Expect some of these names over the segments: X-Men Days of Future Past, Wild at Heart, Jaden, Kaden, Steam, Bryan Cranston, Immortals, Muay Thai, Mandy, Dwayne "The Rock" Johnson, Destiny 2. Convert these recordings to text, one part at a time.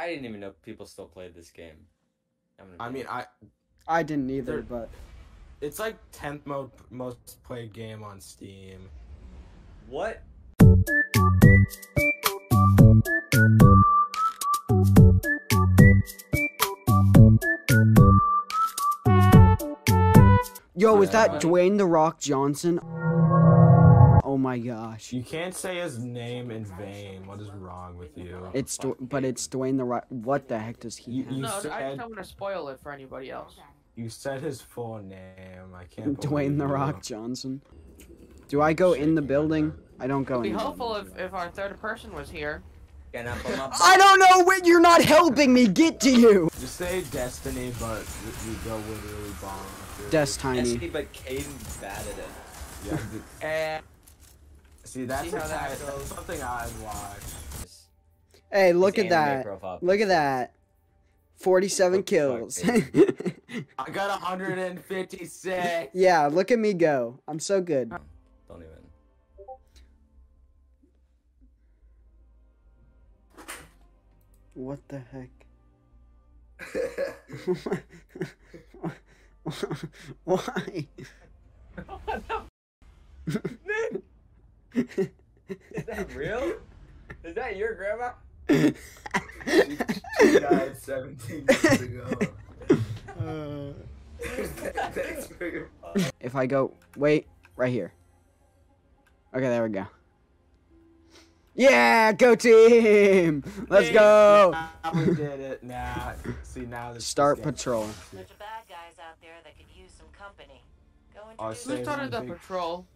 I didn't even know people still played this game. I mean, I didn't either, but... It's like 10th most played game on Steam. What? Yo, is that Dwayne "The Rock" Johnson? Oh my gosh. You can't say his name in vain. What is wrong with you? But it's Dwayne "The Rock." What the heck does he have? No, I just don't want to spoil it for anybody else. You said his full name. I can't believe Dwayne "The Rock" Johnson. Do I go in the building? I don't go in the building. It'd be helpful if our third person was here. I don't know when you're not helping me get to you! Just say Destiny, but you go literally bomb. Destiny. Destiny, but Kaden batted it. Yeah. See, that's something I'd watch. Hey, look at that. Look at that. 47 kills. I got 156. Yeah, look at me go. I'm so good. Don't even. What the heck? Why? What the f Is that real? Is that your grandma? She died 17 years ago. Thanks for your fun. If I go, wait, right here. Okay, there we go. Yeah, go team! Let's go! Nah, we did it. Nah, see now. Start patrol. There's bad guys out there that could use some company. Who started the patrol?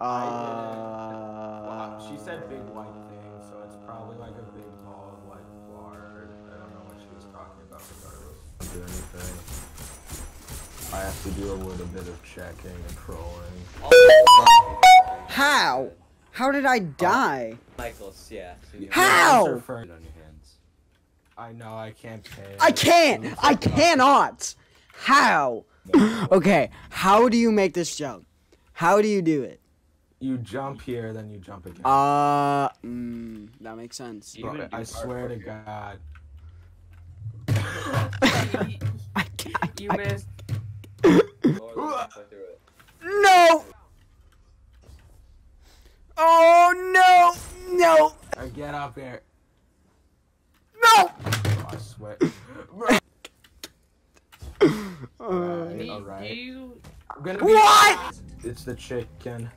Wow, she said big white thing, so it's probably like a big ball of white water. I don't know what she was talking about. I don't do anything. I have to do a little bit of checking and trolling. How? How did I die? Michael's, yeah. So how? I know, I can't pay. I can't! I cannot! How? Okay, how do you make this jump? How do you do it? You jump here, then you jump again. That makes sense. Bro, I swear to God. You missed. No! Oh no! No! I get up here. No! Oh, I swear. Alright. I'm gonna be. What? It's the chicken.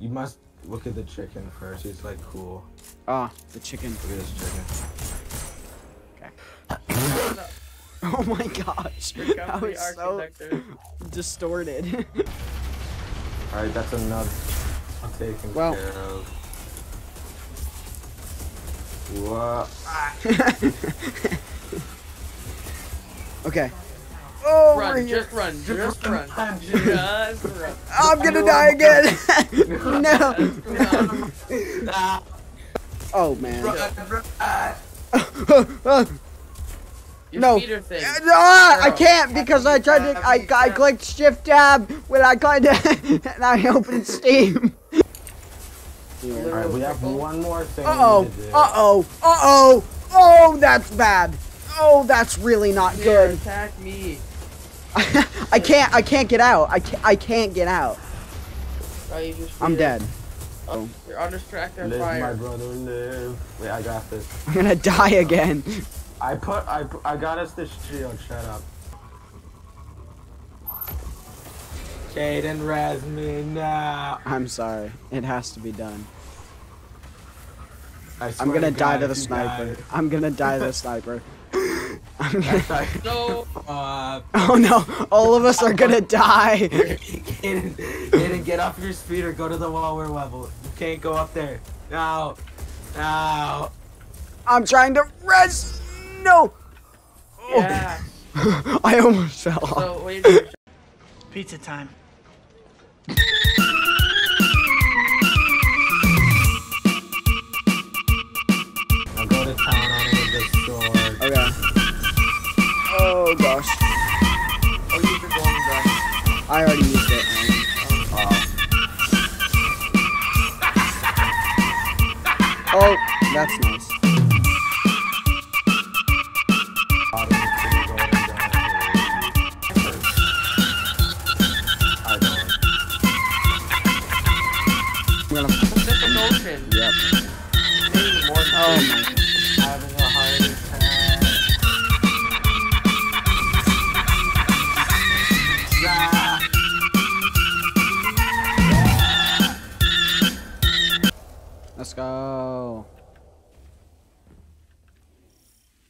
You must look at the chicken first. He's like cool. Ah, the chicken. Look at this chicken. Okay. Oh my gosh. That was so distorted. Alright, that's enough. Taken well. Care of. Whoa. Okay. Oh, run, just run, just run, just run. I'm gonna die again. No. Oh man. No. I can't because I tried to. I clicked shift tab when I clicked and I opened Steam. All right, we have one more thing. Oh, that's bad. Oh, that's really not good. Attack me. I can't get out. I can't get out. I'm dead. Oh. You're under track on fire. My brother live. Wait, I got this. I'm gonna die again. I got us the shield. Shut up. Jaden, res me now. I'm sorry. It has to be done. I'm gonna die to the sniper. I'm gonna die to the sniper. I'm gonna... No. Oh no! All of us are gonna die. Jaden, get off your speeder. Go to the lower level. You can't go up there. No. No. I'm trying to res. No. Yeah. Oh. I almost fell off. So, wait. Pizza time. I'll go to town on this sword. Okay. Oh gosh. Oh, you can go on the gun. I already used it. Oh, that's nice.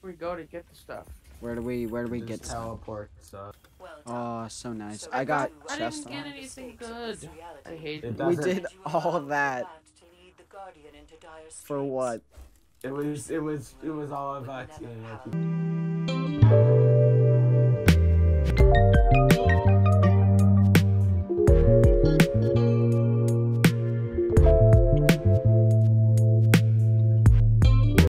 we go to get the stuff? Where do we get teleport stuff? Oh, so nice. So I got chest. I didn't get anything good. I hate it. We did all that for what? It was all about you.